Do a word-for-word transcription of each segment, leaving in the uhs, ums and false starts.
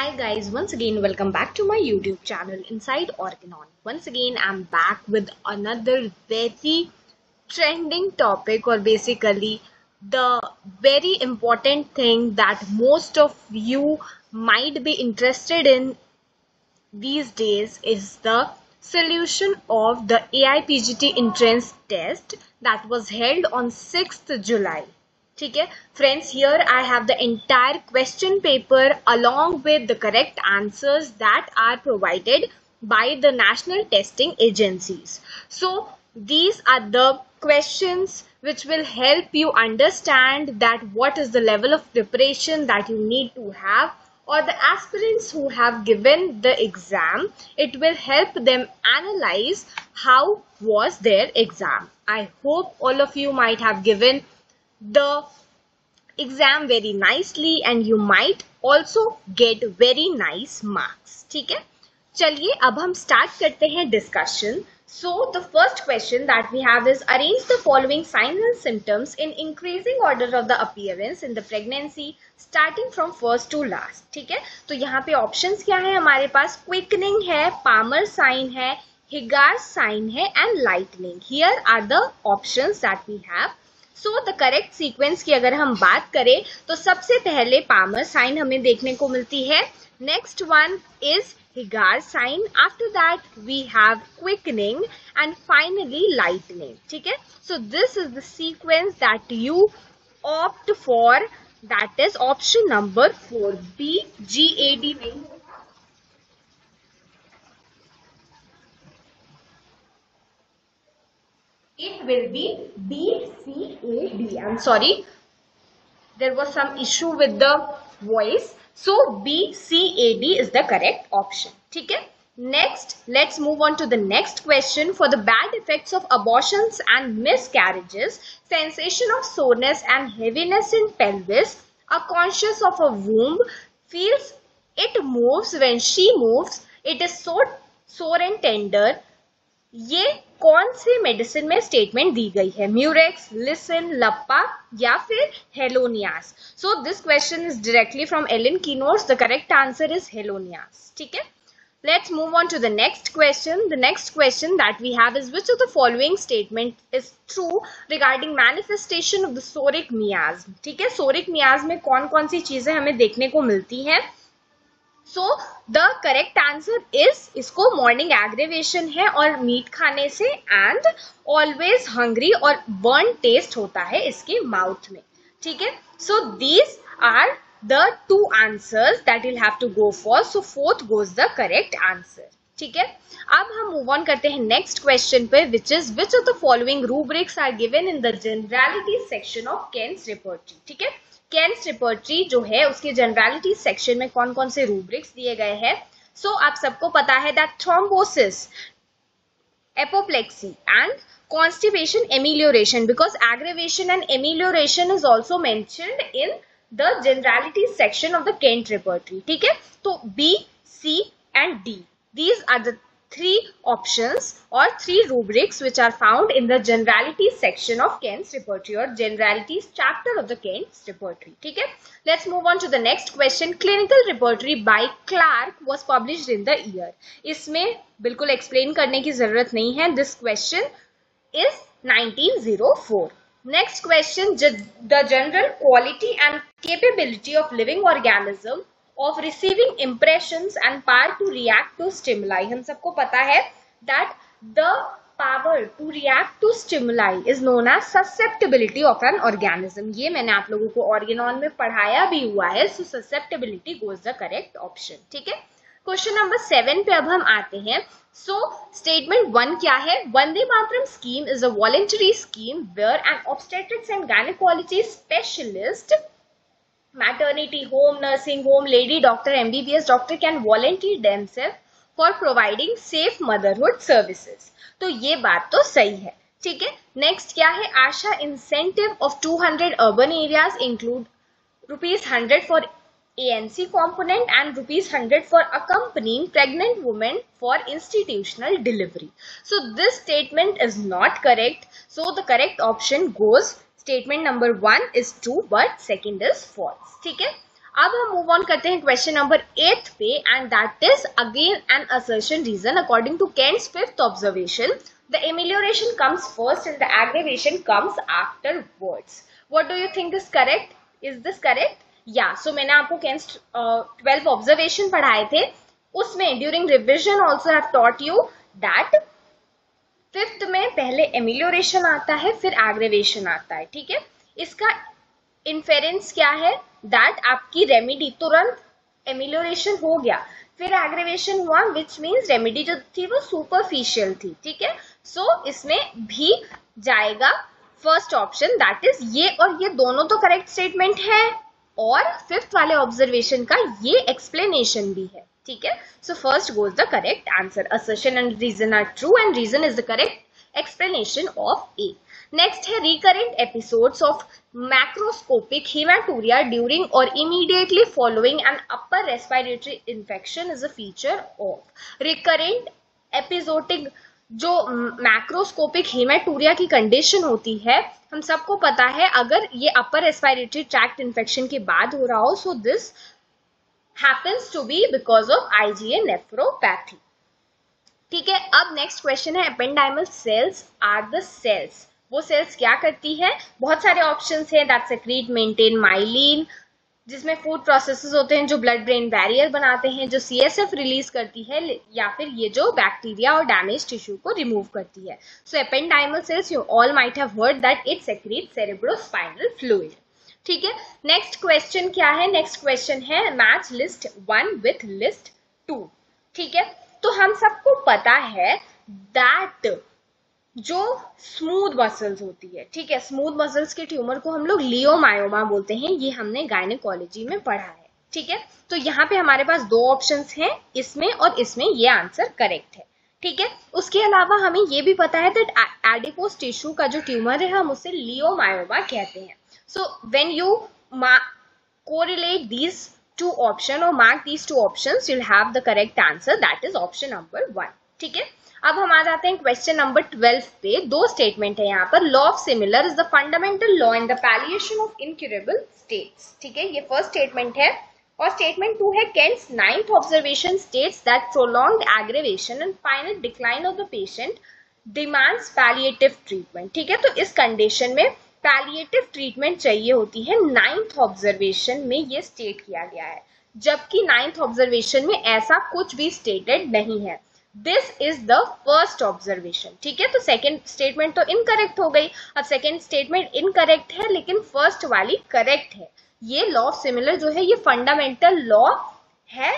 Hi guys, once again welcome back to my YouTube channel Inside Organon. Once again I'm back with another very trending topic, or basically the very important thing that most of you might be interested in these days is the solution of the A I A P G E T entrance test that was held on sixth July. Okay, friends, here I have the entire question paper along with the correct answers that are provided by the national testing agencies. So these are the questions which will help you understand that what is the level of preparation that you need to have, or the aspirants who have given the exam. It will help them analyze how was their exam. I hope all of you might have given the exam very nicely and you might also get very nice marks. ठीक है, चलिए अब हम start करते हैं discussion. So the first question that we have is arrange the following signs and symptoms in increasing order of the appearance in the pregnancy starting from first to last. ठीक है, तो यहाँ पे options क्या है हमारे पास? Quickening है, Palmer sign है, Higgars sign है and lightning. Here are the options that we have. So the correct sequence की अगर हम बात करें तो सबसे पहले पामर साइन हमें देखने को मिलती है. Next one is हिगार sign, after that we have quickening and finally lightening. ठीक है, so this is the sequence that you opt for, that is option number four B. G A D नहीं, it will be B C A D. I'm sorry, there was some issue with the voice, so B C A D is the correct option. ठीक है, next let's move on to the next question. For the bad effects of abortions and miscarriages, sensation of soreness and heaviness in pelvis, are conscious of a womb, feels it moves when she moves, it is so sore and tender, ये कौन से medicine में statement दी गई है? Murex, listen, लप्पा या फिर Helonias. So this question is directly from Allen keynotes. The correct answer is Helonias. ठीक है, let's move on to the next question. The next question that we have is which of the following statement is true regarding manifestation of the psoric miasm. ठीक है, सोरिक मियाज्म में कौन कौन सी चीजें हमें देखने को मिलती है? So the correct answer is, इसको मॉर्निंग एग्रेवेशन है और मीट खाने से, एंड ऑलवेज हंग्री और बर्न टेस्ट होता है इसके माउथ में. ठीक है, so these are the two answers that will have to go for, so fourth goes the correct answer. ठीक है, अब हम मूव ऑन करते हैं नेक्स्ट क्वेश्चन पे, which is which of the following rubrics are given in the generality section of Kent's repertory. ठीक है, Keynes repertory जो है उसके जनरलिटी सेक्शन में कौन कौन से रूब्रिक्स दिए गए हैं? सो so, आप सबको पता है that thrombosis, apoplexy and constipation amelioration, because aggravation and amelioration is also mentioned in the generality section of the Kent repertory. ठीक है, तो B, C and D, these are the three options और three rubrics which are found in the generality section of Kent's repertory और generality chapter of the Kent's repertory. ठीक है, let's move on to the next question. Clinical repertory by Clark was published in the year, इसमें बिल्कुल explain करने की जरूरत नहीं है. This question is nineteen o four. Next question, the general quality and capability of living organism of receiving impressions and power to react to stimuli. हम सबको पता है that the power to react to stimuli is known as susceptibility of an organism. ये मैंने आप लोगों को organon में पढ़ाया भी हुआ है. So susceptibility goes the correct option. ठीक है, क्वेश्चन नंबर सेवन पे अब हम आते हैं. सो स्टेटमेंट वन क्या है? Vande Mataram scheme is a voluntary scheme where an obstetrics and gynaecology specialist, maternity home, nursing home, lady doctor, M B B S doctor can volunteer themselves for providing safe motherhood services. तो ये बात तो सही है. ठीक है, नेक्स्ट क्या है? ASHA incentive of two hundred urban areas include rupees hundred for A N C component and rupees hundred for accompanying pregnant women for institutional delivery. So this statement is not correct. So the correct option goes, statement number one is true but second is false. ठीक है, अब हम move on करते हैं question number eight पे and that is again an assertion reason according to Kent's fifth observation the amelioration comes first and the aggravation comes afterwards what do you think is correct is this correct या so मैंने आपको Kant's twelve observation पढ़ाए थे उसमें during revision also have taught you that fifth में पहले एमेलियोरेशन आता है फिर एग्रेवेशन आता है ठीक है इसका इन्फेरेंस क्या है दैट आपकी रेमेडी तुरंत एमेलियोरेशन हो गया फिर एग्रेवेशन हुआ विच मीन्स रेमेडी जो थी वो सुपरफिशियल थी ठीक है सो so, इसमें भी जाएगा फर्स्ट ऑप्शन दैट इज ये और ये दोनों तो करेक्ट स्टेटमेंट है और फिफ्थ वाले ऑब्जर्वेशन का ये एक्सप्लेनेशन भी है ठीक है so first goes the correct answer assertion and reason are true and reason is the correct explanation of A next है recurrent episodes of macroscopic haematuria during और immediately following an upper respiratory infection is a feature of recurrent episodic जो macroscopic haematuria की condition होती है हम सबको पता है अगर ये अपर रेस्पिरेटरी ट्रैक्ट इन्फेक्शन के बाद हो रहा हो so this happens to be because of IgA nephropathy ठीक है अब नेक्स्ट क्वेश्चन है ependymal cells are the cells वो सेल्स क्या करती है बहुत सारे ऑप्शंस हैं दैट सेक्रीट मेंटेन माइलिन जिसमें फूड प्रोसेसेस होते हैं जो ब्लड ब्रेन बैरियर बनाते हैं जो सीएसएफ रिलीज करती है या फिर ये जो बैक्टीरिया और डैमेज टिश्यू को रिमूव करती है so ependymal cells you all might have heard that it secrete cerebrospinal fluid ठीक है नेक्स्ट क्वेश्चन क्या है नेक्स्ट क्वेश्चन है match list one with list two ठीक है तो हम सबको पता है दैट जो स्मूथ मसल्स होती है ठीक है स्मूथ मसल्स के ट्यूमर को हम लोग लियोमायोमा बोलते हैं ये हमने गायनेकोलॉजी में पढ़ा है ठीक है तो यहाँ पे हमारे पास दो ऑप्शंस हैं इसमें और इसमें ये आंसर करेक्ट है ठीक है उसके अलावा हमें ये भी पता है दैट एडिपोस टिश्यू का जो ट्यूमर है हम उसे लियोमायोमा कहते हैं so when you correlate these two option और mark these two options you'll have the correct answer that is option number one ठीक है अब हम आ जाते हैं क्वेश्चन नंबर ट्वेल्व पे दो स्टेटमेंट है यहाँ पर law of similar is the fundamental law in the palliation of incurable states ठीक है ये फर्स्ट स्टेटमेंट है और स्टेटमेंट टू है Kent's ninth observation states that prolonged aggravation and final decline of the patient demands palliative treatment ठीक है तो इस कंडीशन में पैलिएटिव ट्रीटमेंट चाहिए होती है नाइन्थ ऑब्जर्वेशन में ये स्टेट किया गया है जबकि नाइन्थ ऑब्जर्वेशन में ऐसा कुछ भी स्टेटेड नहीं है this is the first observation ठीक है तो सेकेंड स्टेटमेंट तो इनकरेक्ट हो गई अब सेकेंड स्टेटमेंट इनकरेक्ट है लेकिन फर्स्ट वाली करेक्ट है ये लॉ ऑफ सिमिलर जो है ये फंडामेंटल लॉ है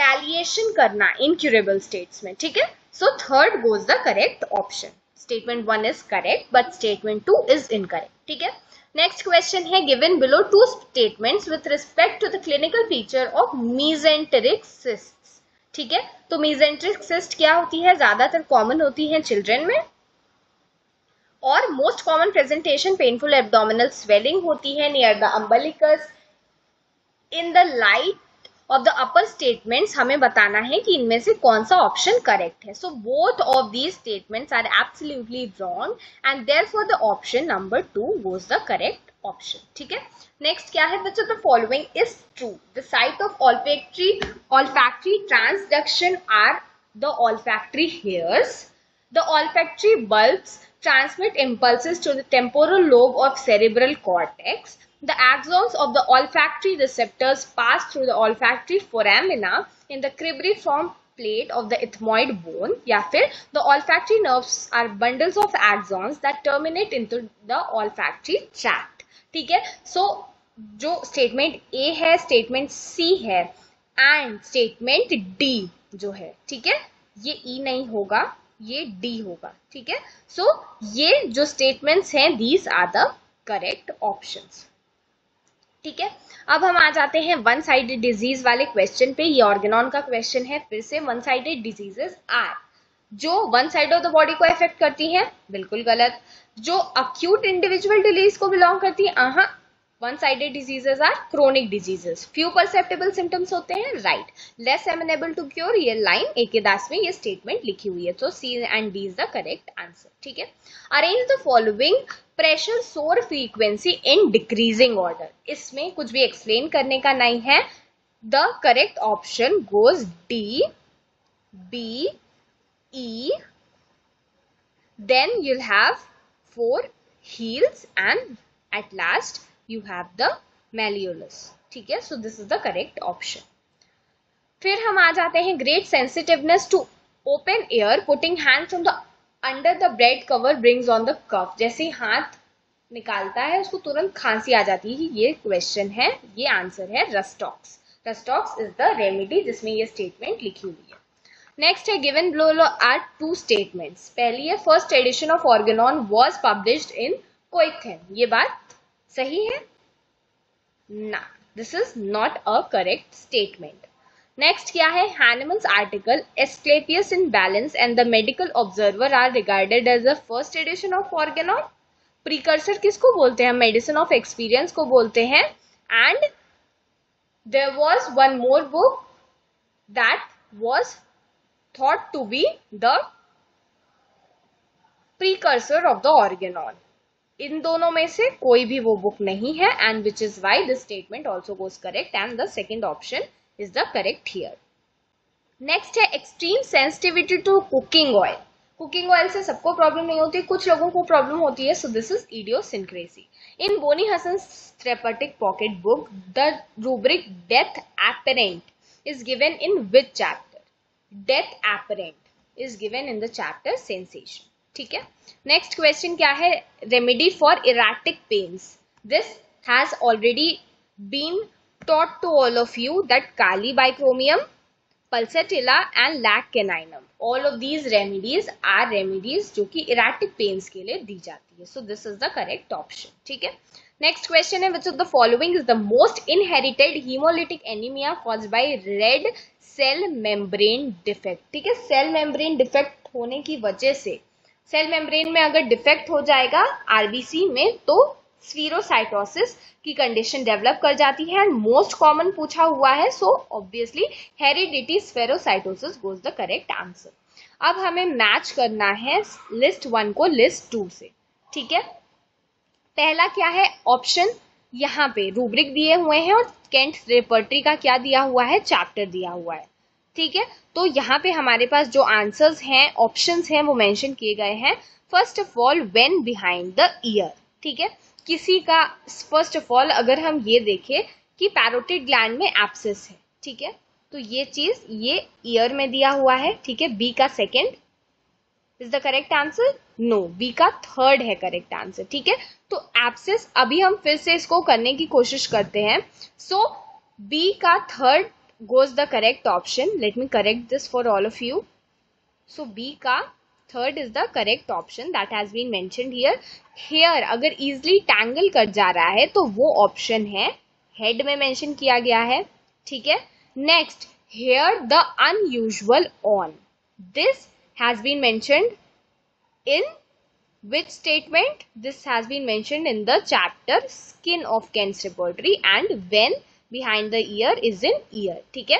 पैलिएशन करना इनक्यूरेबल स्टेट्स में ठीक है so third goes the correct option statement one is correct but statement two is incorrect ठीक है नेक्स्ट क्वेश्चन है given below two statements with respect to the clinical feature of mesenteric cyst ठीक है तो mesenteric cyst क्या होती है ज्यादातर कॉमन होती है चिल्ड्रन में और most common presentation painful abdominal swelling होती है near the umbilicus in the light of the upper statements हमें बताना है कि इनमें से कौन सा ऑप्शन करेक्ट है so both of these statements are absolutely wrong and therefore the option number two was the correct option ठीक है नेक्स्ट क्या है बच्चों the following is true the site of olfactory olfactory transduction are the olfactory hairs the olfactory bulbs transmit impulses to the temporal lobe of cerebral cortex the axons of the olfactory receptors pass through the olfactory foramina in the cribriform plate of the ethmoid bone या फिर the olfactory nerves are bundles of axons that terminate into the olfactory tract ठीक है so so, जो statement A है statement C है and statement D जो है ठीक है ये ई e नहीं होगा ये डी होगा ठीक है सो ये जो स्टेटमेंट्स हैं these are the correct options ठीक है अब हम आ जाते हैं वन साइडेड डिजीज वाले क्वेश्चन पे ये ऑर्गेनॉन का क्वेश्चन है फिर से वन साइडेड डिजीजेस आर जो one side of the body को अफेक्ट करती है बिल्कुल गलत जो अक्यूट इंडिविजुअल डिजीज को बिलोंग करती है one-sided diseases are chronic diseases. Few perceptible symptoms होते हैं, right? Less amenable to cure, ये line एक-दास में ये statement लिखी हुई है, तो C and D is the correct answer, ठीक है? Arrange the following pressure, sore frequency in decreasing order. इसमें कुछ भी explain करने का नहीं है. The correct option goes D, B, E. Then you'll have four heels and at last you have the malleolus. ठीक है, so this is the correct option. फिर हम आ जाते हैं great sensitiveness to open air, putting hands on the under the bread cover brings on the cough. जैसे हाथ निकालता है उसको तुरंत खांसी आ जाती है. ये question है, ये answer है Rhus Tox. Rhus Tox is the remedy जिसमें ये statement लिखी हुई है. Next है given below are two statements. पहली है first edition of Organon was published in Köthen. ये बात सही है ना? This is not a correct statement. Next क्या है? Hahnemann's article Asclepius in Balance and the Medical Observer are regarded as the first edition of Organon. Precursor किसको बोलते हैं? Medicine of Experience को बोलते हैं. And there was one more book that was thought to be the precursor of the Organon. इन दोनों में से कोई भी वो बुक नहीं है, and which is why this statement also goes correct and the second option is the correct here. Next है extreme sensitivity to cooking oil. Cooking oil से सबको प्रॉब्लम नहीं होती, कुछ लोगों को प्रॉब्लम होती है, so this is idiosyncrasy. In Boenninghausen's therapeutic pocket book, the rubric death apparent is given in which chapter? Death apparent is given in the chapter sensation. ठीक है. Next question क्या है? Remedy for erratic pains. This has already been taught to all of you that Kali Bichromicum, Pulsatilla and Lac Caninum. All of these remedies are remedies जो कि erratic pains के लिए दी जाती है. So this is the correct option. ठीक है. Next question है which of the following is the most inherited hemolytic anemia caused by red cell membrane defect. ठीक है. Cell membrane defect होने की वजह से सेल मेम्ब्रेन में अगर डिफेक्ट हो जाएगा आरबीसी में तो स्फीरोसाइटोसिस की कंडीशन डेवलप कर जाती है एंड मोस्ट कॉमन पूछा हुआ है so obviously heredity spherocytosis goes the correct answer. अब हमें मैच करना है लिस्ट वन को लिस्ट टू से. ठीक है. पहला क्या है ऑप्शन? यहाँ पे रूब्रिक दिए हुए हैं और केंट्स रेपर्टरी का क्या दिया हुआ है? चैप्टर दिया हुआ है. ठीक है. तो यहाँ पे हमारे पास जो आंसर्स हैं ऑप्शंस हैं वो मेंशन किए गए हैं. First of all when behind the ear. ठीक है. किसी का फर्स्ट ऑफ ऑल अगर हम ये देखें कि पैरोटिड ग्लैंड में एब्सेस है. ठीक है. तो ये चीज ये ईयर में दिया हुआ है. ठीक है. बी का second is the correct answer? No, B का थर्ड है करेक्ट आंसर. ठीक है. तो एब्सेस अभी हम फिर से इसको करने की कोशिश करते हैं. सो बी का third goes the correct option. Let me correct this for all of you. So B का third is the correct option that has been mentioned here. Here अगर easily tangle कर जा रहा है तो वो option है head में mention किया गया है. ठीक है. Next here the unusual on. This has been mentioned in which statement? This has been mentioned in the chapter skin of Kent's Repertory and when behind the ear is in ear. ठीक है.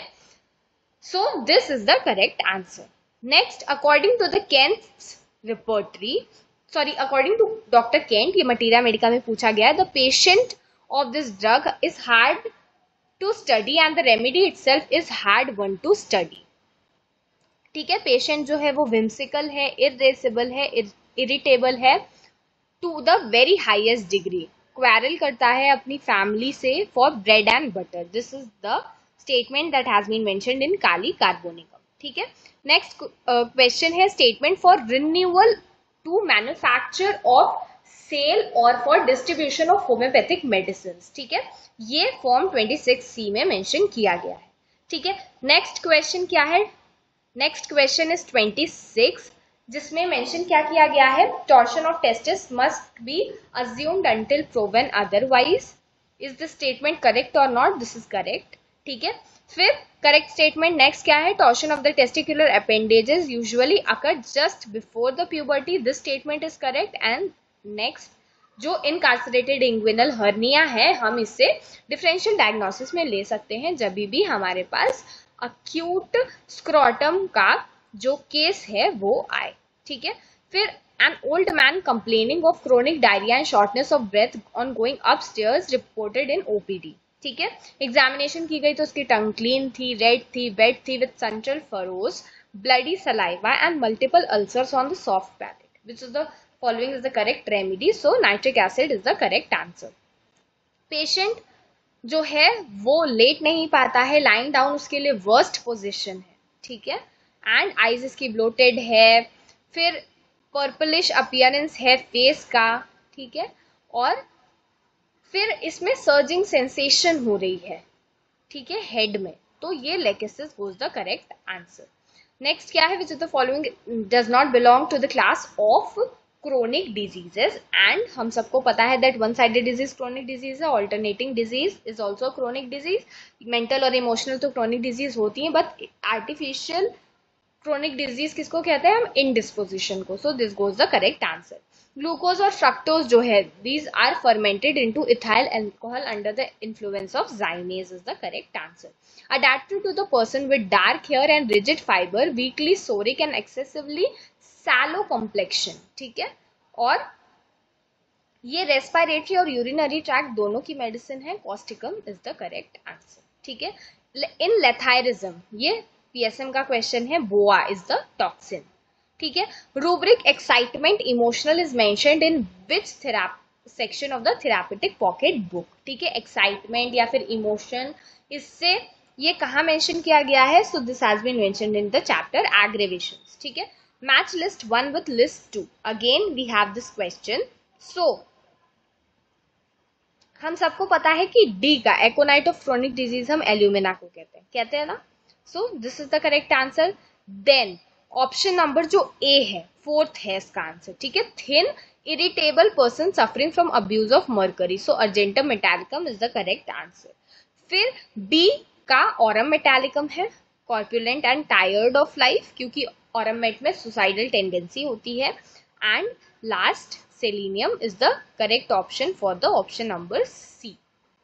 So this is the correct answer. Next, according to the Kent's Repertory, sorry, according to Doctor Kent, ये Materia Medica में पूछा गया है. The patient of this drug is hard to study and the remedy itself is hard one to study. ठीक है. Patient जो है वो whimsical है, irascible है, irritable है to the very highest degree. Quarrel करता है अपनी फैमिली से for bread and butter. This is the statement that has been mentioned in Kali carbonicum. ठीक है. नेक्स्ट क्वेश्चन है statement for renewal to manufacture of sale और for distribution of homoeopathic medicine. ठीक है. ये फॉर्म छब्बीस सी में मेंशन किया गया है. ठीक है. नेक्स्ट क्वेश्चन क्या है? नेक्स्ट क्वेश्चन इज छब्बीस जिसमें मेंशन क्या किया गया है? Torsion of testis must be assumed until proven otherwise. Is this statement correct और नॉट? This is correct. ठीक है. फिर करेक्ट स्टेटमेंट नेक्स्ट क्या है? Torsion of the testicular appendages usually occur just before the puberty. This statement is correct. And next जो incarcerated inguinal hernia है हम इससे डिफरेंशियल डायग्नोसिस में ले सकते हैं जब भी हमारे पास अक्यूट स्क्रॉटम का जो केस है वो आए। ठीक है, फिर an old man complaining of chronic diarrhea and shortness of breath on going upstairs reported in O P D। ठीक है, एग्जामिनेशन की गई तो उसकी टंग क्लीन थी, रेड थी, वेट थी with central furrows, bloody saliva and multiple ulcers on the soft palate, which is the following is the correct remedy. So nitric acid is the correct answer. Patient जो है वो late नहीं पाता है, lying down उसके लिए worst position है। ठीक है, एंड आईज इसकी ब्लोटेड है, फिर पर्पलिश अपियरेंस है फेस का। ठीक है, और फिर इसमें सर्जिंग सेंसेशन हो रही है। ठीक है, हेड में, तो ये lachesis was the correct answer. Next क्या है, which is the following does not belong to the class of chronic diseases. And हम सबको पता है that one sided disease chronic disease है, alternating disease is also chronic disease, mental और emotional तो chronic disease होती है, बट आर्टिफिशियल क्रोनिक डिजीज किसको कहते हैं हम, इनडिस्पोजिशन को। So this goes the correct answer. Glucose और फ्रक्टोज जो है these are fermented into ethyl alcohol under the influence of zymase is the correct answer. Adapted to the person with dark hair and rigid fibre, weakly psoric and excessively sallow complexion. ठीक है, और ये respiratory और urinary tract दोनों की medicine है, causticum is the correct answer. ठीक है, इन लेथायरिज्म ये पीएसएम का क्वेश्चन है, बोआ इज द टॉक्सिन। ठीक है, rubric excitement emotional is mentioned in which therapy section of the therapeutic pocket book. ठीक है, एक्साइटमेंट या फिर इमोशन, इससे ये कहाँ मेंशन किया गया है, so this has been mentioned in the chapter aggravations. ठीक है, match list one with list two, again we have this question. So हम सबको पता है कि डी का एकोनाइट ऑफ क्रोनिक डिजीज हम एल्यूमिना को कहते हैं, कहते हैं ना। So this is the correct answer. Then option number जो ए है फोर्थ है इसका आंसर। ठीक है, thin irritable person suffering from abuse of mercury, so argentum metallicum is the correct answer. फिर बी का ऑरम मेटालिकम है, corpulent and tired of life, क्योंकि ऑरम मेट में सुसाइडल टेंडेंसी होती है। And last selenium is the correct option for the option number C.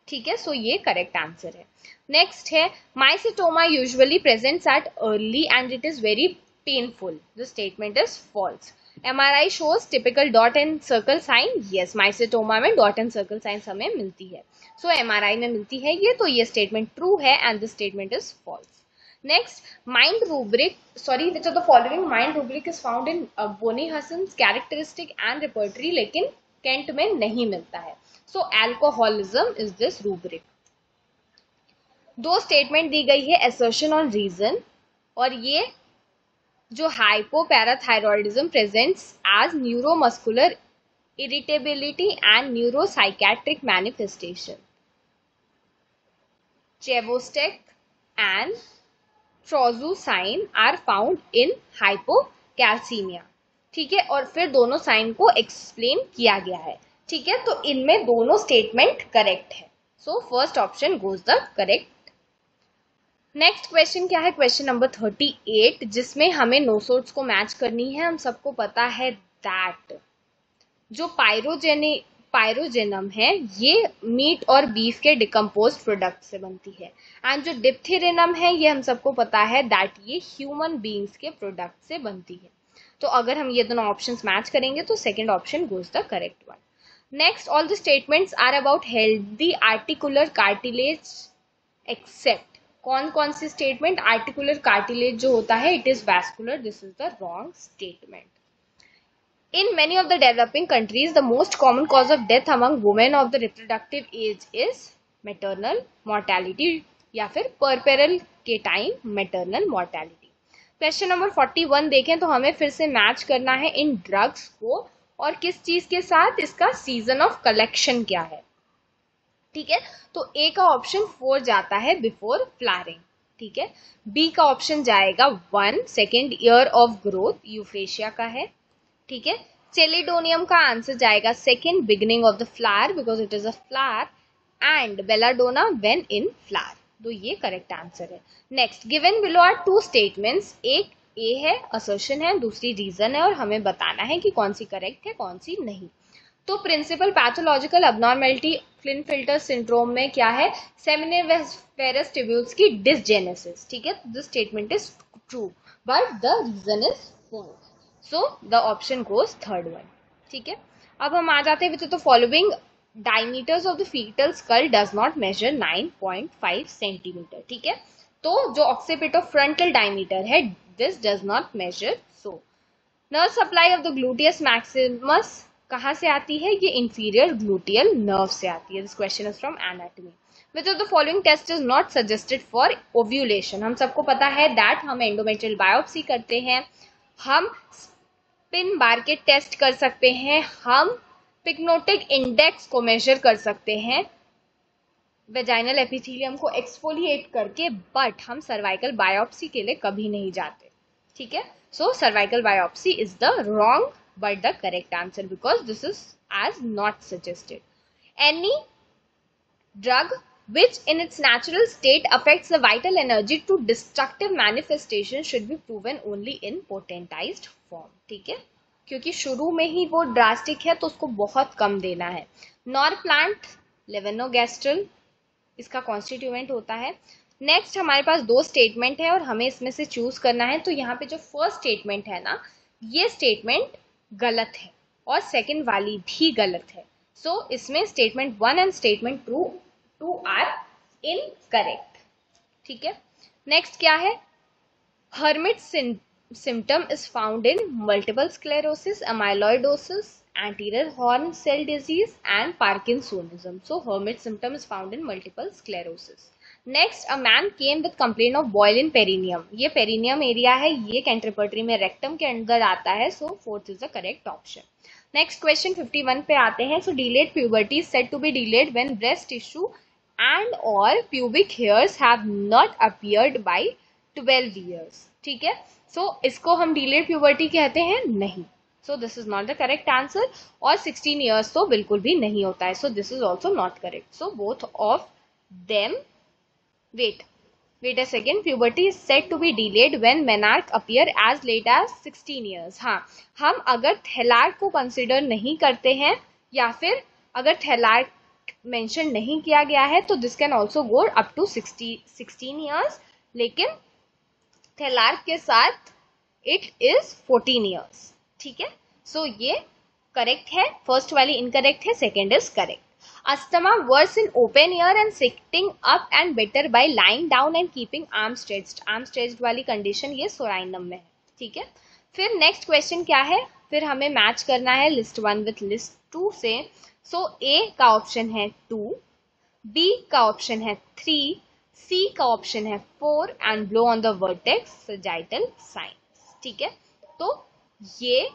ठीक है, सो ये करेक्ट आंसर है। नेक्स्ट है mycetoma usually presents at early and it is very painful, the statement is false. MRI shows typical dot and circle sign, yes mycetoma में dot and circle sign हमें मिलती है, so so, MRI में मिलती है ये, तो ये स्टेटमेंट ट्रू है and the statement is false. Next mind rubric, sorry which of the following mind rubric is found in Boenninghausen's characteristic and repertory, लेकिन केंट में नहीं मिलता है, so alcoholism is this rubric. दो स्टेटमेंट दी गई है, assertion और रीजन, और ये जो hypoparathyroidism presents as neuromuscular irritability and neuropsychiatric manifestation, Chvostek and Trousseau sign are found in hypocalcaemia. ठीक है, और फिर दोनों साइन को एक्सप्लेन किया गया है। ठीक है, तो इनमें दोनों स्टेटमेंट करेक्ट है, so first option goes the correct. Next question क्या है, क्वेश्चन नंबर थर्टी एट, जिसमें हमें नोसोड्स को मैच करनी है। हम सबको पता है दैट जो पायरोजेने पायरोजेनम है ये मीट और बीफ के डिकम्पोज प्रोडक्ट से बनती है, एंड जो डिप्थेरिनम है ये हम सबको पता है दैट ये ह्यूमन बींग्स के प्रोडक्ट से बनती है। तो अगर हम ये दोनों ऑप्शन मैच करेंगे तो second option goes the correct one. Next all the statements are about healthy articular cartilage except, कौन कौन सी स्टेटमेंट, आर्टिकुलर कार्टिलेज जो होता है it is vascular, this is the wrong statement. In many of the developing countries the most common cause of death among women of the reproductive age is maternal mortality या फिर puerperal के time maternal mortality. Question number forty one देखें तो हमें फिर से match करना है इन ड्रग्स को और किस चीज के साथ, इसका सीजन ऑफ कलेक्शन क्या है। ठीक है, तो ए का ऑप्शन फोर जाता है बिफोर फ्लावरिंग। ठीक है, बी का ऑप्शन जाएगा one, second year of growth euphrasia का है। ठीक है, सेलेडोनियम का आंसर जाएगा second, beginning of the flower because it is a flower, and belladonna when in flower, तो ये करेक्ट आंसर है। Next given below are two statements, एक ए है असर्शन है, दूसरी रीजन है, और हमें बताना है कि कौन सी करेक्ट है कौन सी नहीं। तो principal pathological abnormality Klinefelter syndrome में क्या है? सेमिनिफेरस ट्यूब्यूल्स की डिसजेनेसिस. ठीक है, this statement is true but the reason is false, so the option goes third one. ठीक है, अब हम आ जाते हैं with the following. Diameters of the fetal skull does not measure nine point five centimetre. ठीक है, तो जो ऑक्सीपिट ऑफ फ्रंटल डायमीटर है this does not measure. So nerve supply of the gluteus maximus कहाँ से आती है? ये इंफीरियर ग्लूटियल नर्व से आती है. This question is from anatomy. Which of the following test is not suggested for ovulation. हम सबको पता है दैट हम एंडोमेट्रियल बायोप्सी करते हैं, हम स्पिन बार के टेस्ट कर सकते हैं, हम पिग्नोटिक इंडेक्स को मेजर कर सकते हैं, वेजाइनल एपिथीलियम को एक्सफोलिएट करके, बट हम सर्वाइकल बायोप्सी के लिए कभी नहीं जाते. ठीक है, so cervical biopsy is the wrong but the correct answer because this is as not suggested. Any drug which in its natural state affects the vital energy to destructive manifestation should be proven only in potentized form. ठीक है, क्योंकि शुरू में ही वो drastic है तो उसको बहुत कम देना है. Nor plant लेवेनोगेस्ट्रल इसका constituent होता है. Next हमारे पास दो statement है और हमें इसमें से choose करना है. तो यहाँ पे जो first statement है ना, ये statement गलत है और सेकंड वाली भी गलत है. सो so, इसमें statement one and statement two two are incorrect. ठीक है, नेक्स्ट क्या है? Lhermitte symptom is found in multiple sclerosis, amyloidosis, anterior horn cell disease and parkinsonism. So Lhermitte symptom is found in multiple sclerosis. Next, a man came with complain of boil in perineum. ये perineum area है, ये Kent's Repertory में rectum के अंदर आता है. So fourth is the correct option. Next question fifty one पे आते हैं. So delayed puberty is said to be delayed when breast tissue and और pubic hairs have not appeared by twelve years. ठीक है, सो so, इसको हम delayed puberty कहते हैं नहीं. So this is not the correct answer. और sixteen years तो बिल्कुल भी नहीं होता है. So this is also not correct. So both of them. Wait, wait a second. Puberty is said to be delayed when menarche appear as late as sixteen years. हाँ, हम अगर थैलार्क को कंसिडर नहीं करते हैं या फिर अगर थैलार्क मेंशन नहीं किया गया है तो this can also go up to sixteen years. लेकिन थैलार्क के साथ इट इज फोर्टीन ईयर्स. ठीक है, सो ये करेक्ट है. फर्स्ट वाली इनकरेक्ट है, second is correct. Asthma worse in open air and sitting up and better by lying down and keeping arm stretched. Arm stretched वाली कंडीशन ये सोराइनम में है. ठीक है, फिर नेक्स्ट क्वेश्चन क्या है? फिर हमें मैच करना है list one with list two से. सो ए का ऑप्शन है टू, बी का ऑप्शन है थ्री, सी का ऑप्शन है four and blow on the vertex sagittal sinus. ठीक है, तो ये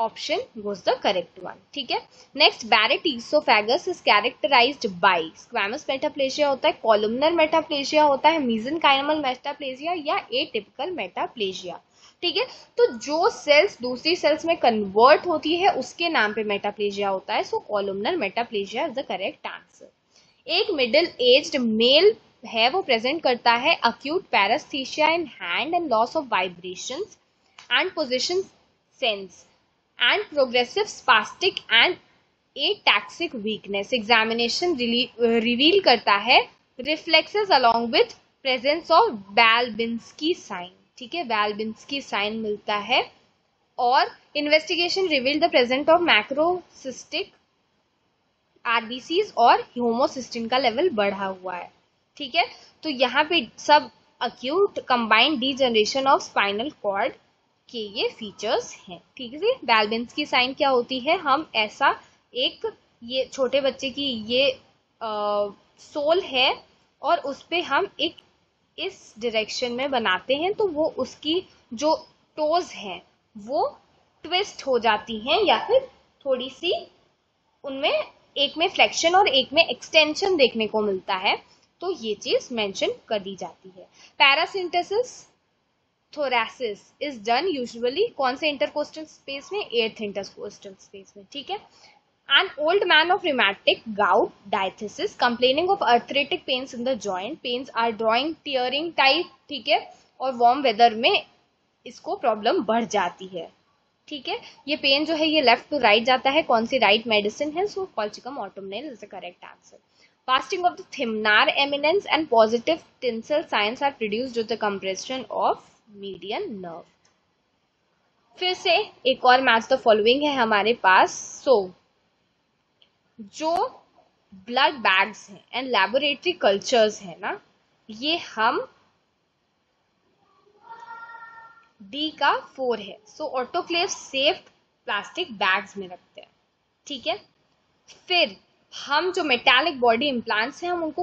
option was the correct one. ठीक है, next Barrett esophagus is characterized by squamous metaplasia होता है, columnar metaplasia होता है, mesenchymal metaplasia या atypical metaplasia. ठीक है, तो जो सेल्स दूसरी सेल्स में कन्वर्ट होती है उसके नाम पे मेटाप्लेजिया होता है. So columnar metaplasia is the correct answer. एक मिडिल एज्ड मेल है, वो प्रेजेंट करता है acute paresthesia in hand and loss of vibrations and position sense and progressive spastic and ataxic weakness. Examination reveal करता है reflexes along with presence of Babinski sign. ठीक है, Babinski sign मिलता है. और investigation revealed the presence of macrocystic R B Cs और homocysteine का level बढ़ा हुआ है. ठीक है, तो यहाँ पे सब acute combined degeneration of spinal cord के ये फीचर्स हैं. ठीक है, बाल्बिंस्की साइन क्या होती है? हम ऐसा एक ये छोटे बच्चे की ये आ, सोल है और उस पर हम एक इस डायरेक्शन में बनाते हैं तो वो उसकी जो टोज हैं वो ट्विस्ट हो जाती हैं या फिर थोड़ी सी उनमें एक में फ्लेक्शन और एक में एक्सटेंशन देखने को मिलता है. तो ये चीज़ मेंशन कर दी जाती है. Paracentesis thoracis is done usually कौन से इंटरकोस्टल स्पेस में? एर्थ इंटरकोस्टल स्पेस में. ठीक है, an old man of rheumatic gout diathesis complaining of arthritic pains in the joint. Pains are drawing tearing type. ठीक है, और वार्म वेदर में इसको प्रॉब्लम बढ़ जाती है. ठीक है, ये पेन जो है ये लेफ्ट टू राइट जाता है, कौन सी राइट मेडिसिन है, so colchicum autumnale is the correct answer. Fasting of the thymnar eminence and positive tensile signs are produced due to the compression of median nerve. फिर से एक और match the following है हमारे पास. So जो blood bags हैं and laboratory cultures है ना, ये हम D का four है, so autoclave safe plastic bags में रखते हैं. ठीक है, फिर हम जो मेटालिक बॉडी इम्प्लांट्स हैं हम उनको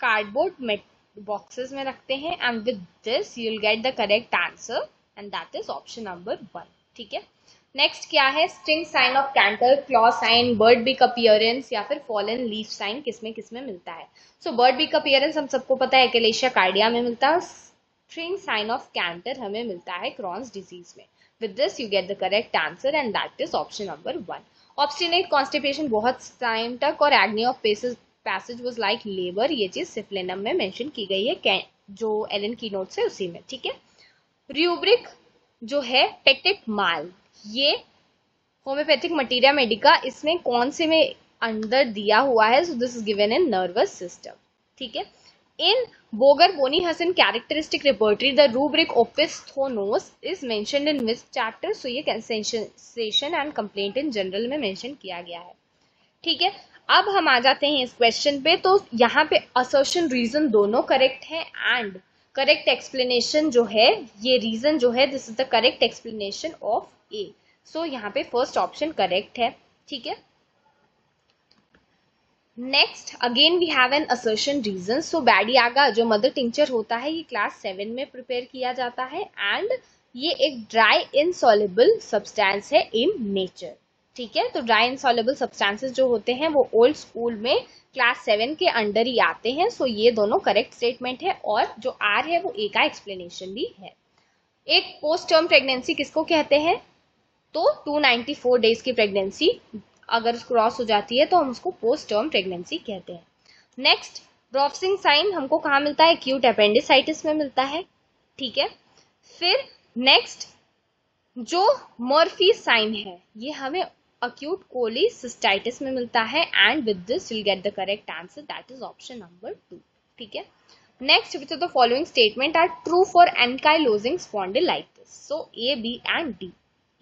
कार्डबोर्ड बॉक्सेस में रखते हैं, and with this you will get the correct answer and that is option number one. ठीक है, नेक्स्ट क्या है, string sign of Kantor, claw sign, bird beak appearance या फिर फॉलन लीफ साइन किसमें किसमें मिलता है. सो बर्ड बीक अपीयरेंस हम सबको पता है एकलेशिया कार्डिया में मिलता है, स्टिंग साइन ऑफ कैंटर हमें मिलता है क्रॉन्स डिजीज में. With this you get the correct answer and that is option number one. Obstinate constipation बहुत टाइम तक और agony of passage was like labour, ये चीज सिफलेनम में मेंशन की गई है जो एलन की नोट्स है उसी में. ठीक है, रूब्रिक जो है पेटेट माल, ये होम्योपैथिक मटीरिया मेडिका इसमें कौन से में अंदर दिया हुआ है, so this is given in nervous system. ठीक है, in Boger Boenninghausen characteristic repertory the rubric opisthotonos is mentioned in which chapter, so ये sensation and complaint in general में मेंशन किया गया है. ठीक है, अब हम आ जाते हैं इस क्वेश्चन पे, तो यहाँ पे असर्शन रीजन दोनों करेक्ट है एंड करेक्ट एक्सप्लेनेशन जो है ये रीजन जो है this is the correct explanation of A, so यहाँ पे फर्स्ट ऑप्शन करेक्ट है. ठीक है, next again we have an assertion reason. So badiaga जो मदर टिंचर होता है ये क्लास सेवन में प्रिपेयर किया जाता है एंड ये एक ड्राई इनसॉल्युबल सब्सटेंस है इन नेचर. ठीक है, तो ड्राई इनसॉल्युबल सब्सटेंसेस जो होते हैं वो ओल्ड स्कूल में क्लास सेवन के अंडर ही आते हैं, सो so ये दोनों करेक्ट स्टेटमेंट है और जो आर है वो ए का एक्सप्लेनेशन भी है. एक पोस्ट टर्म प्रेगनेंसी किसको कहते हैं, तो टू नाइन्टी फोर डेज की प्रेगनेंसी अगर क्रॉस हो जाती है तो हम उसको पोस्ट टर्म प्रेगनेंसी कहते हैं. नेक्स्ट ड्रॉफ्सिंग साइन हमको कहाँ मिलता है, एक्यूट अपेंडिसाइटिस में मिलता है. ठीक है, फिर नेक्स्ट जो मर्फी साइन है ये हमें एक्यूट कोलिसिस्टाइटिस में मिलता है and with this you will get the correct answer that is option number two. ठीक है, next which of the following statement are true for ankylosing spondylitis, so A B and D,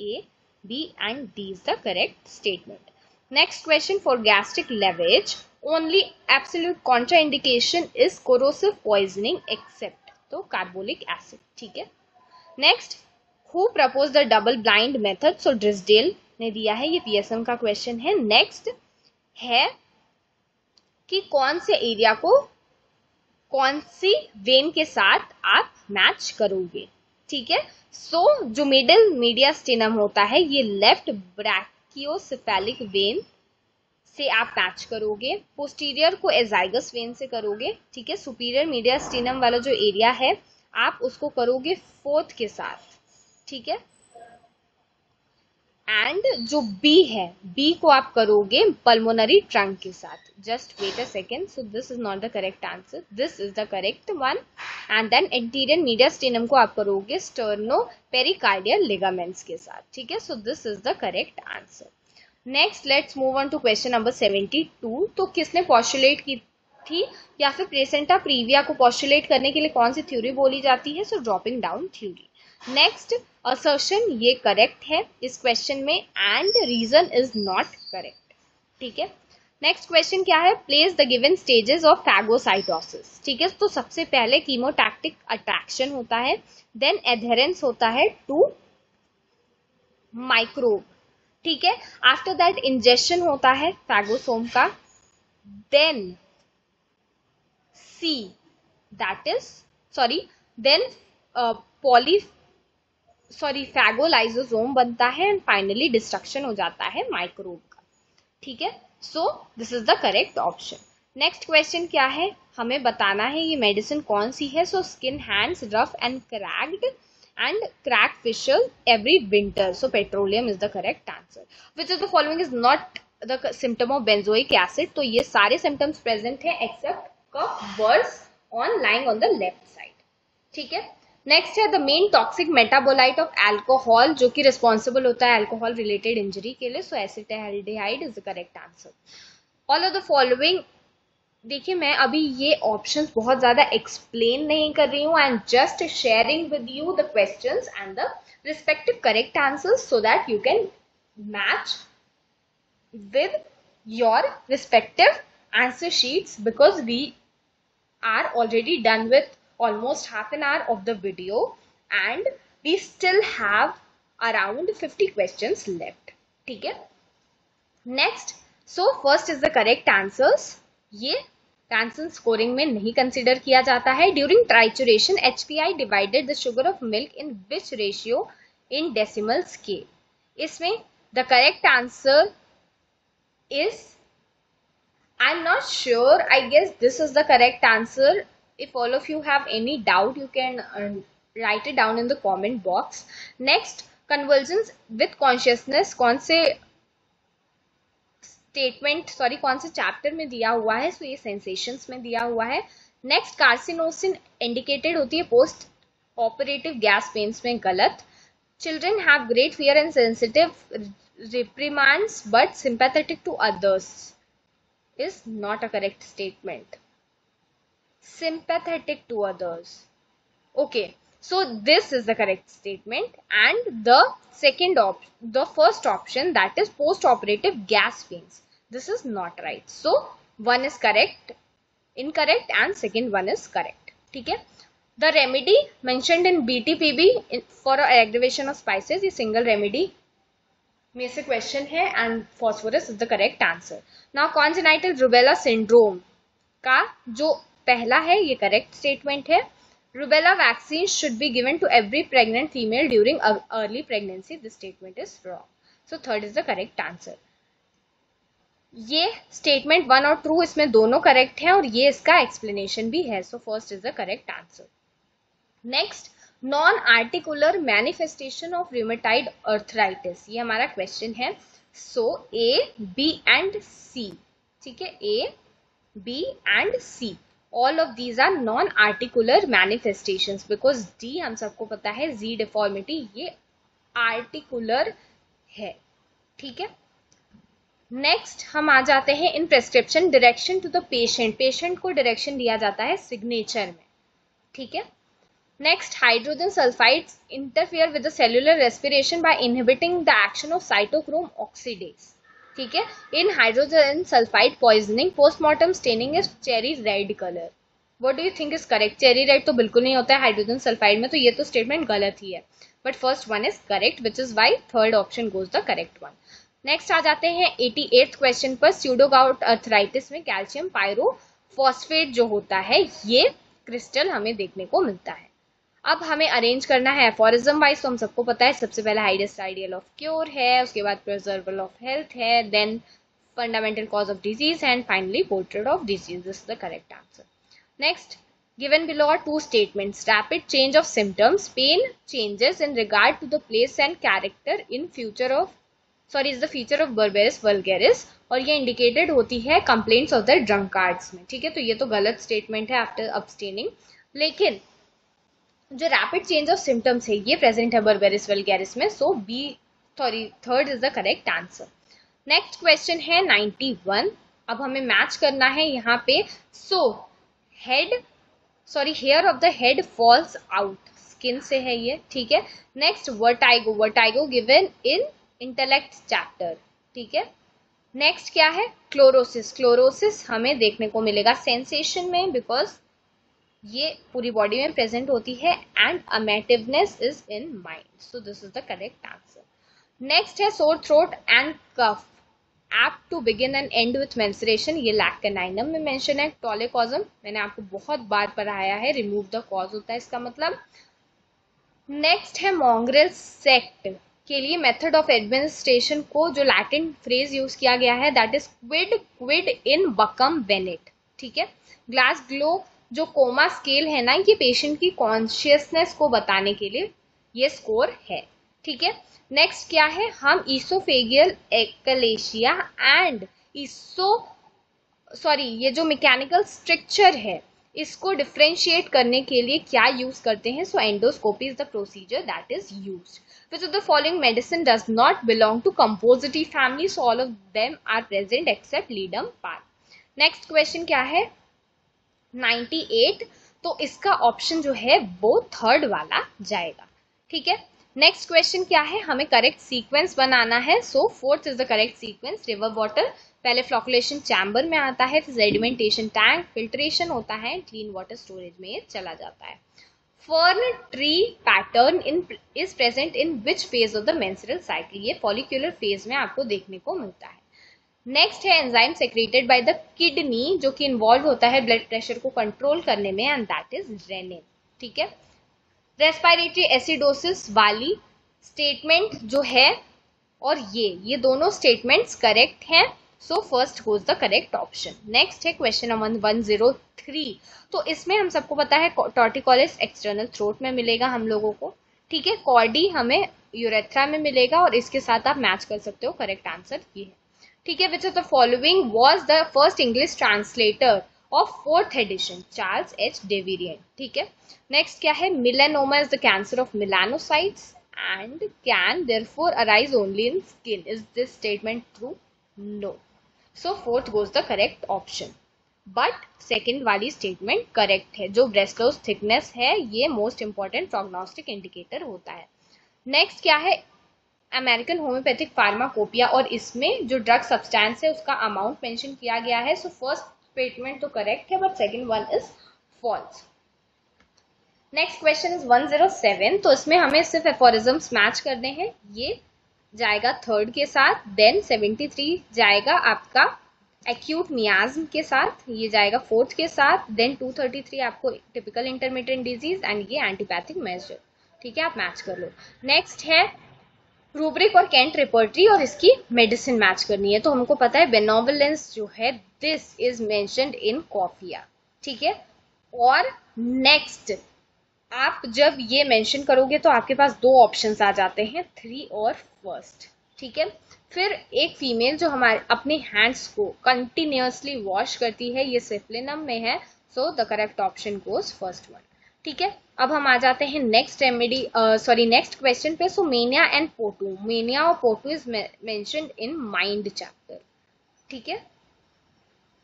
A B and D is the correct statement. Next question, for gastric lavage only absolute contraindication is corrosive poisoning except so carbolic acid. ठीक है, next who proposed the double blind method, so Drisdale ने दिया है, ये P S M का question है. Next है कि कौन से एरिया को कौन सी वेन के साथ आप मैच करोगे. ठीक है, so जो middle mediastinum होता है ये left bracket ब्रैकियोसेफेलिक वेन से आप मैच करोगे, पोस्टीरियर को एजाइगस वेन से करोगे. ठीक है, सुपीरियर मीडियास्टिनम वाला जो एरिया है आप उसको करोगे फोर्थ के साथ. ठीक है, एंड जो बी है बी को आप करोगे पल्मोनरी ट्रंक के साथ. Just wait a second, so this is not the correct answer, this is the correct one. And then anterior mediastinum को आप करोगे स्टर्नो पेरिकार्डियल लिगामेंट्स के साथ. ठीक है, so this is the correct answer. Next let's move on to question number seventy two. तो किसने postulate की थी या फिर प्लेसेंटा प्रीविया को पॉस्टुलेट करने के लिए कौन सी थ्योरी बोली जाती है, so dropping down theory. Next assertion ये करेक्ट है इस क्वेश्चन में and reason is not correct. ठीक है, नेक्स्ट क्वेश्चन क्या है, place the given stages of phagocytosis. ठीक है, तो सबसे पहले कीमोटैक्टिक अट्रैक्शन होता है, देन एडहेरेंस होता है टू माइक्रोब. ठीक है, आफ्टर दैट इंजेक्शन होता है फैगोसोम का, then C that is sorry then poly sorry phagolysosome बनता है एंड फाइनली डिस्ट्रक्शन हो जाता है माइक्रोब का. ठीक है, so this is the correct option. Next question क्या है, हमें बताना है ये मेडिसिन कौन सी है. So skin hands rough and cracked and crack fissure every winter, so petroleum is the correct answer. Which of the following is not the symptom of benzoic acid, तो ये सारे सिम्टम्स प्रेजेंट है except cough worse on lying on the left side. ठीक है, next है the main toxic metabolite of alcohol जो कि responsible होता है अल्कोहल रिलेटेड इंजरी के लिए, so acetaldehyde is the correct answer. All of the following, देखिए मैं अभी ये ऑप्शंस बहुत ज़्यादा एक्सप्लेन नहीं कर रही हूँ, I am just sharing with you the questions and the respective correct answers so that you can match with your respective answer sheets because we are already done with almost half an hour of the video and we still have around fifty questions left. ठीक है, next, so first is the correct answers. ये टैनसन scoring में नहीं consider किया जाता है. During trituration HPI divided the sugar of milk in which ratio in decimal scale. इसमें the correct answer is, I am not sure, I guess this is the correct answer. If all of you have any doubt you can write it down in the comment box. Next, convergence with consciousness कौन से statement sorry कौन से chapter में दिया हुआ है, सो ये sensations में दिया हुआ है. नेक्स्ट, कार्सिनोसिन इंडिकेटेड होती है पोस्ट ऑपरेटिव गैस पेन्स में, गलत. Children have great fear and sensitive reprimands but sympathetic to others is not a correct statement. Sympathetic to others, okay, so this is the correct statement and the second op the first option, that is post operative gas pains, this is not right. So one is correct incorrect and second one is correct. theek hai, the remedy mentioned in B T P B in, for aggravation of spices, a single remedy mein se question hai and phosphorus is the correct answer. Now congenital rubella syndrome ka jo pehla hai ye correct statement hai. Rubella vaccine should be given to every pregnant female during early pregnancy. This statement is wrong. So third is the correct answer. ये statement one और true, इसमें दोनों correct हैं और ये इसका explanation भी है. So first is the correct answer. Next, non-articular manifestation of rheumatoid arthritis. ये हमारा question है. So A, B and C. ठीक है, A, B and C. All of these are non-articular manifestations because D हम सबको पता है Z deformity, ये articular है. ठीक है, next हम आ जाते हैं in prescription direction to the patient. Patient को direction दिया जाता है signature में. ठीक है, next hydrogen sulfides interfere with the cellular respiration by inhibiting the action of cytochrome oxidase. ठीक है, in hydrogen sulphide poisoning postmortem staining is cherry red colour. What do you think is correct? Cherry red तो बिल्कुल नहीं होता है hydrogen sulphide में, तो ये तो स्टेटमेंट गलत ही है. But first one is correct which is why third option goes the correct one. Next आ जाते हैं अठासी क्वेश्चन पर. स्यूडोगाउट अर्थराइटिस में कैल्शियम पाइरोफॉस्फेट जो होता है ये क्रिस्टल हमें देखने को मिलता है. अब हमें अरेंज करना है एफोरिज्म वाइज, तो हम सबको पता है सबसे पहला हाईएस्ट आइडियल ऑफ क्योर है, उसके बाद प्रिजर्वल ऑफ हेल्थ है, then fundamental cause of disease and finally portrait of disease. This is the correct answer. Next, given below are two statements. Rapid change of symptoms, pain changes in regard to the place and character in future of sorry is the feature of Berberis vulgaris, और ये indicated होती है complaints of the ड्रंकार्ड्स में. ठीक है, तो ये तो गलत स्टेटमेंट है आफ्टर अब्सटेनिंग. लेकिन जो रैपिड चेंज ऑफ सिम्टम्स है ये प्रेजेंट है बर्बेरिस वल्गेरिस में, so B sorry third is the correct answer. Next question है नाइन्टी वन. अब हमें मैच करना है यहाँ पे. So head sorry hair of the head falls out, skin से है ये. ठीक है, next vertigo, vertigo given in intellect chapter. ठीक है, नेक्स्ट क्या है? क्लोरोसिस, क्लोरोसिस हमें देखने को मिलेगा सेंसेशन में बिकॉज ये पूरी बॉडी में प्रेजेंट होती है and amativeness is in mind. So this is the correct answer. Next है sore throat and cough, apt to begin and end with menstruation, ये लैक कैनाइनम में मेंशन है. टॉलिकॉजम मैंने आपको बहुत बार पढ़ाया है, रिमूव द कॉज होता है इसका मतलब. नेक्स्ट है मॉन्ग्रेल सेक्ट के लिए मेथड ऑफ एडमिनिस्ट्रेशन को जो लैटिन फ्रेज यूज किया गया है दैट इज क्विड क्विड इन बकम वेनेट. ठीक है, ग्लास ग्लो जो कोमा स्केल है ना, ये पेशेंट की कॉन्शियसनेस को बताने के लिए ये स्कोर है. ठीक है, नेक्स्ट क्या है? हम oesophageal achalasia and oeso sorry ये जो मैकेनिकल स्ट्रक्चर है इसको डिफ्रेंशिएट करने के लिए क्या यूज करते हैं? So endoscopy is the procedure that is use. Which of the following medicine does not belong to compositae family? So all of them are present except ledum par. Next question क्या है? अट्ठानवे. तो इसका option जो है वो third वाला जाएगा. ठीक है. नेक्स्ट क्वेश्चन क्या है? हमें करेक्ट सीक्वेंस बनाना है. So fourth is the correct sequence. River water पहले फ्लॉकुलेशन चैम्बर में आता है, फिर सेडिमेंटेशन टैंक, फिल्ट्रेशन होता है, क्लीन वाटर स्टोरेज में चला जाता है. Fern tree pattern in is present in which phase of the menstrual cycle? ये फॉलिक्यूलर फेज में आपको देखने को मिलता है. नेक्स्ट है enzyme secreted by the kidney जो कि इन्वॉल्व होता है ब्लड प्रेशर को कंट्रोल करने में, एंड दैट इज रेनिन. ठीक है. रेस्पिरेटरी एसिडोसिस वाली स्टेटमेंट जो है और ये ये दोनों स्टेटमेंट्स करेक्ट हैं. So first goes the correct option. Next है question number one zero three. तो इसमें हम सबको पता है टॉर्टिकॉलिस एक्सटर्नल थ्रोट में मिलेगा हम लोगों को. ठीक है. कॉर्डी हमें यूरेथ्रा में मिलेगा और इसके साथ आप मैच कर सकते हो. करेक्ट आंसर ये है. ठीक है. Which of the following was the first English translator of fourth edition? Charles H Devrient. ठीक है. नेक्स्ट क्या है? Melanoma is the cancer of melanocytes and can therefore arise only in skin. Is this statement true? No. So fourth goes the correct option. But second वाली statement correct है. जो ब्रेस्लोस thickness है ये most important prognostic indicator होता है. Next क्या है? American homeopathic pharmacopoeia और इसमें जो ड्रग सब्सटेंस है उसका अमाउंट मेंशन किया गया है. सो फर्स्ट स्टेटमेंट तो करेक्ट है but second one is false. Next question is one zero seven. तो इसमें हमें सिर्फ एफोरिज्म्स मैच करने हैं. ये जाएगा थर्ड के साथ, देन सेवेंटी थ्री जाएगा आपका एक्यूट मियाज्म के साथ, ये जाएगा फोर्थ के साथ, देन टू थर्टी थ्री आपको टिपिकल इंटरमिटेंट डिजीज एंड ये एंटीपैथिक मेजर. ठीक है. आप मैच कर लो. नेक्स्ट है रूब्रिक और केंट रेपर्टरी और इसकी मेडिसिन मैच करनी है. तो हमको पता है बेनोवलेंस जो है this is mentioned in Coffea. ठीक है. और नेक्स्ट आप जब ये मेंशन करोगे तो आपके पास दो ऑप्शंस आ जाते हैं, थ्री और फर्स्ट. ठीक है. फिर एक फीमेल जो हमारे अपने हैंड्स को कंटिन्यूअसली वॉश करती है, ये सेफ्लिनम में है. So the correct option goes first one. ठीक है. अब हम आ जाते हैं next remedy sorry next question पे. So mania and पोटू. मेनिया और पोटू is mentioned in mind chapter. ठीक है.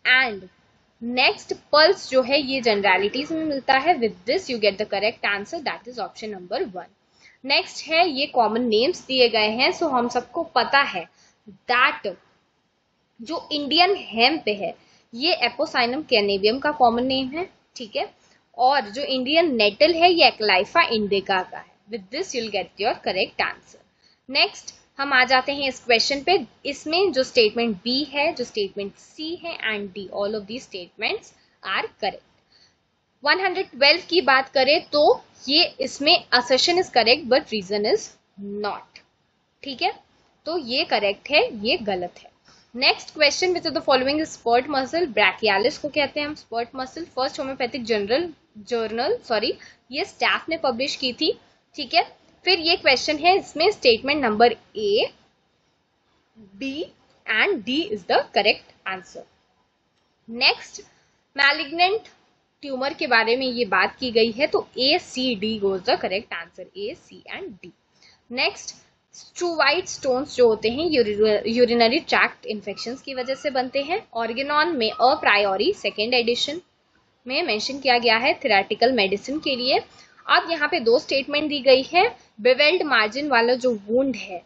एंड नेक्स्ट पल्स जो है ये जनरलिटीज में मिलता है. With this you get the correct answer that is option number one. Next है ये कॉमन नेम्स दिए गए हैं. सो so हम सबको पता है दैट जो इंडियन हेम्प है ये एपोसाइनम कैनेबियम का कॉमन नेम है. ठीक है. और जो इंडियन नेटल है ये एक्लाइफा इंडिका का है. With this you'll get your correct answer. Next हम आ जाते हैं इस क्वेश्चन पे. इसमें जो स्टेटमेंट बी है, जो स्टेटमेंट सी है and D, all of the statements are correct. One hundred twelve की बात करें तो ये इसमें assertion is correct but reason is not. ठीक है. तो ये करेक्ट है, ये गलत है. Next question which of the following spurt muscle brachialis को कहते हैं हम spurt muscle. First homoeopathic general journal sorry ये स्टाफ ने पब्लिश की थी. ठीक है. फिर ये क्वेश्चन है, इसमें statement number A, B and D is the correct answer. Next malignant tumour के बारे में ये बात की गई है. तो A C D goes the correct answer. A C and D. Next struvite stones जो होते हैं यूरिनरी ट्रैक्ट इन्फेक्शंस की वजह से बनते हैं. ऑर्गेनॉन में अ प्रायोरी सेकेंड एडिशन में मेंशन किया गया है थेरेटिकल मेडिसिन के लिए. अब यहाँ पे दो स्टेटमेंट दी गई है. बेवेल्ड मार्जिन वाला जो वुंड है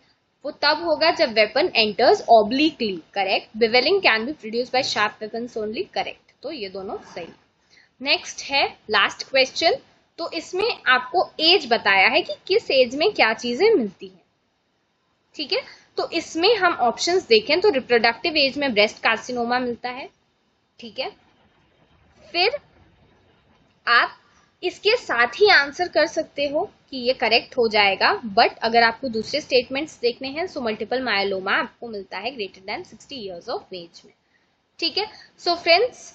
वो तब होगा जब weapon enters obliquely. Correct. Bevelling can be produce by sharp weapons only. Correct. तो ये दोनों सही. नेक्स्ट है लास्ट क्वेश्चन. तो इसमें आपको एज बताया है कि किस एज में क्या चीजें मिलती हैं. ठीक है. तो इसमें हम ऑप्शंस देखें तो रिप्रोडक्टिव एज में ब्रेस्ट कार्सिनोमा मिलता है. ठीक है. फिर आप इसके साथ ही आंसर कर सकते हो कि ये करेक्ट हो जाएगा. बट अगर आपको दूसरे स्टेटमेंट्स देखने हैं सो मल्टीपल मायलोमा आपको मिलता है greater than sixty years of age में. ठीक है. So friends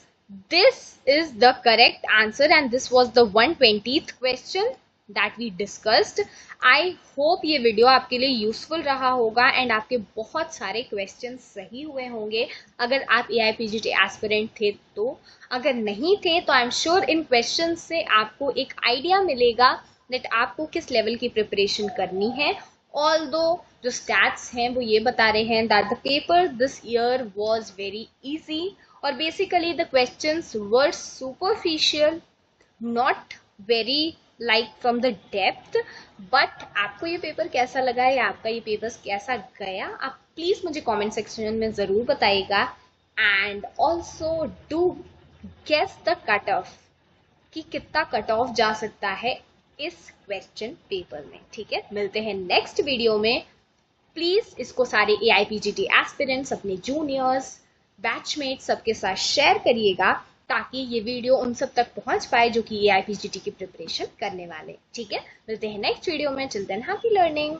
this is the correct answer and this was the one twentieth question. that we discussed. I hope ये वीडियो आपके लिए useful रहा होगा and आपके बहुत सारे questions सही हुए होंगे अगर आप A I A P G E T aspirant थे तो. अगर नहीं थे तो I'm sure इन questions से आपको एक idea मिलेगा that आपको किस level की preparation करनी है. Although जो stats हैं वो ये बता रहे हैं that the paper this year was very easy और basically the questions were superficial, not very like from the depth. But आपको ये पेपर कैसा लगा है या आपका ये पेपर कैसा गया आप प्लीज मुझे कमेंट सेक्शन में जरूर बताइएगा. And also do guess the cut off कि कितना कट ऑफ जा सकता है इस क्वेश्चन पेपर में. ठीक है, मिलते हैं नेक्स्ट वीडियो में. प्लीज इसको सारे A I A P G E T aspirants अपने जूनियर्स बैचमेट सबके साथ शेयर करिएगा ताकि ये वीडियो उन सब तक पहुंच पाए जो कि A I A P G E T की प्रिपरेशन करने वाले. ठीक है, मिलते हैं नेक्स्ट वीडियो में. Children happy learning.